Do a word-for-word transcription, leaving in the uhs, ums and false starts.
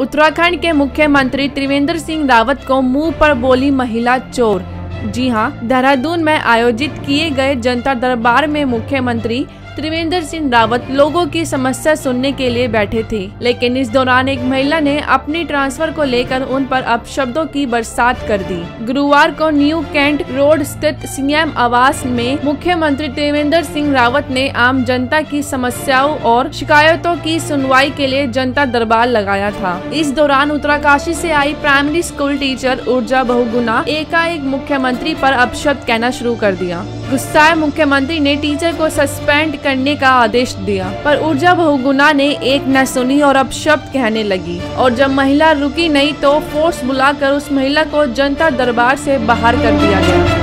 उत्तराखंड के मुख्यमंत्री त्रिवेंद्र सिंह रावत को मुंह पर बोली महिला चोर। जी हां, देहरादून में आयोजित किए गए जनता दरबार में मुख्यमंत्री त्रिवेंद्र सिंह रावत लोगों की समस्या सुनने के लिए बैठे थे, लेकिन इस दौरान एक महिला ने अपनी ट्रांसफर को लेकर उन पर अपशब्दों की बरसात कर दी। गुरुवार को न्यू कैंट रोड स्थित सीएम आवास में मुख्यमंत्री त्रिवेंद्र सिंह रावत ने आम जनता की समस्याओं और शिकायतों की सुनवाई के लिए जनता दरबार लगाया था। इस दौरान उत्तरकाशी से आई प्राइमरी स्कूल टीचर ऊर्जा बहुगुना एकाएक मुख्यमंत्री पर अपशब्द कहना शुरू कर दिया। गुस्साए मुख्यमंत्री ने टीचर को सस्पेंड करने का आदेश दिया, पर ऊर्जा बहुगुना ने एक न सुनी और अपशब्द कहने लगी, और जब महिला रुकी नहीं तो फोर्स बुलाकर उस महिला को जनता दरबार से बाहर कर दिया गया।